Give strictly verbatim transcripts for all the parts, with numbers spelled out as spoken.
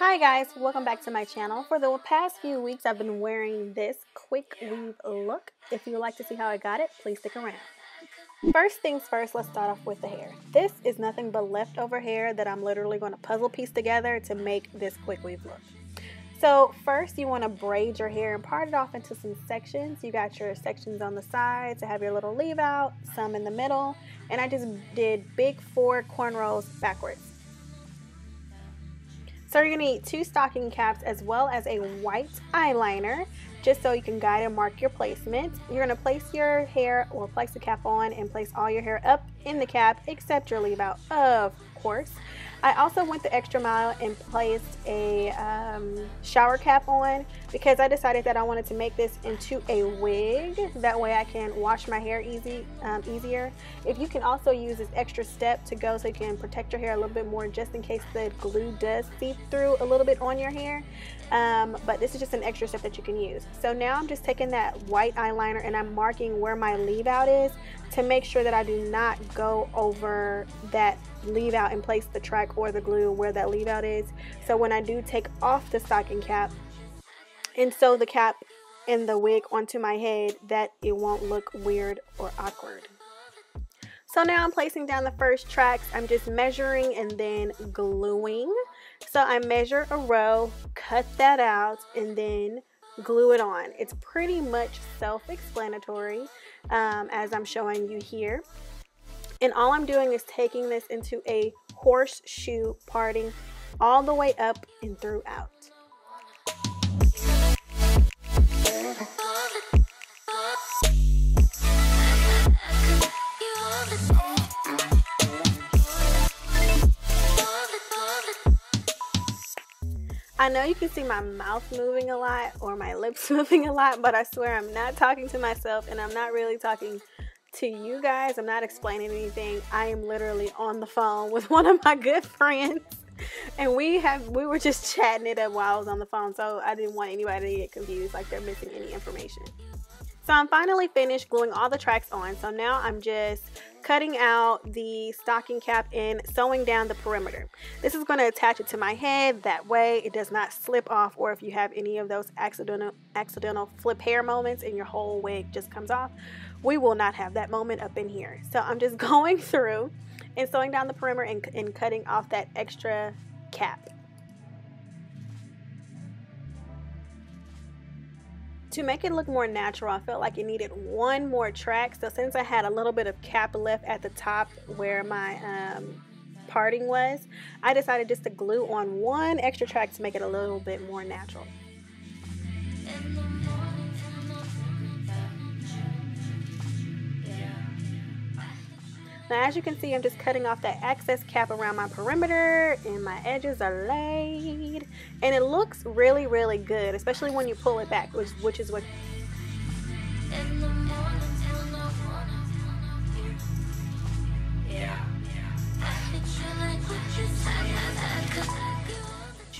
Hi guys, welcome back to my channel. For the past few weeks I've been wearing this quick weave look. If you would like to see how I got it, please stick around. First things first, let's start off with the hair. This is nothing but leftover hair that I'm literally going to puzzle piece together to make this quick weave look. So first you want to braid your hair and part it off into some sections. You got your sections on the sides to have your little leave out, some in the middle, and I just did big four cornrows backwards. So you're going to need two stocking caps as well as a white eyeliner, just so you can guide and mark your placement. You're going to place your hair, or place the cap on and place all your hair up in the cap except your leave out, of course. I also went the extra mile and placed a um, shower cap on because I decided that I wanted to make this into a wig. That way I can wash my hair easy, um, easier. If you can also use this extra step to go so you can protect your hair a little bit more just in case the glue does seep through a little bit on your hair. Um, but this is just an extra step that you can use. So now I'm just taking that white eyeliner and I'm marking where my leave out is to make sure that I do not go over that leave out and place the track or the glue where that leave out is. So when I do take off the stocking cap and sew the cap and the wig onto my head, that it won't look weird or awkward. So now I'm placing down the first tracks. I'm just measuring and then gluing. So I measure a row, cut that out, and then glue it on. It's pretty much self-explanatory um, as I'm showing you here. And all I'm doing is taking this into a horseshoe parting all the way up and throughout. I know you can see my mouth moving a lot or my lips moving a lot, but I swear I'm not talking to myself and I'm not really talking to you guys. I'm not explaining anything. I am literally on the phone with one of my good friends and we have we were just chatting it up while I was on the phone, so I didn't want anybody to get confused like they're missing any information. So I'm finally finished gluing all the tracks on. So now I'm just cutting out the stocking cap and sewing down the perimeter. This is going to attach it to my head. That way it does not slip off, or if you have any of those accidental accidental flip hair moments and your whole wig just comes off, we will not have that moment up in here. So I'm just going through and sewing down the perimeter and, and cutting off that extra cap. To make it look more natural, I felt like it needed one more track. So since I had a little bit of cap left at the top where my um, parting was, I decided just to glue on one extra track to make it a little bit more natural. Now as you can see, I'm just cutting off that excess cap around my perimeter and my edges are laid. And it looks really, really good, especially when you pull it back, which, which is what...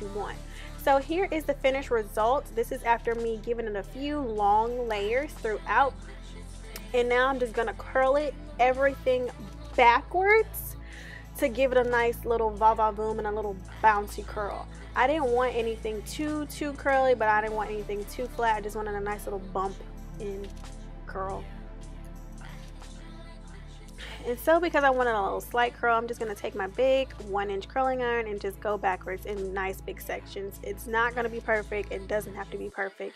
you want. So here is the finished result. This is after me giving it a few long layers throughout. And now I'm just gonna curl it, everything backwards, to give it a nice little va-va boom and a little bouncy curl. I didn't want anything too too curly, but I didn't want anything too flat. I just wanted a nice little bump and curl. And so because I wanted a little slight curl, I'm just going to take my big one inch curling iron and just go backwards in nice big sections. It's not going to be perfect. It doesn't have to be perfect.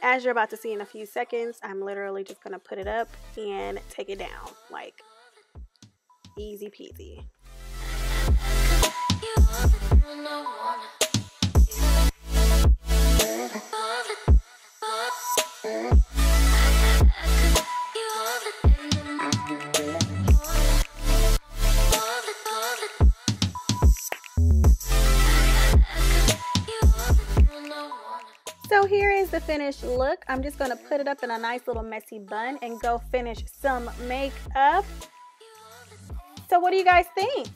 As you're about to see in a few seconds, I'm literally just going to put it up and take it down, like easy peasy. So here is the finished look. I'm just going to put it up in a nice little messy bun and go finish some makeup. So what do you guys think?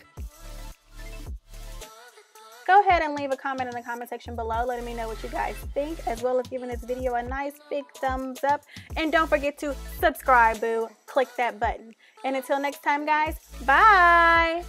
Go ahead and leave a comment in the comment section below letting me know what you guys think, as well as giving this video a nice big thumbs up. And don't forget to subscribe, boo. Click that button. And until next time, guys, bye.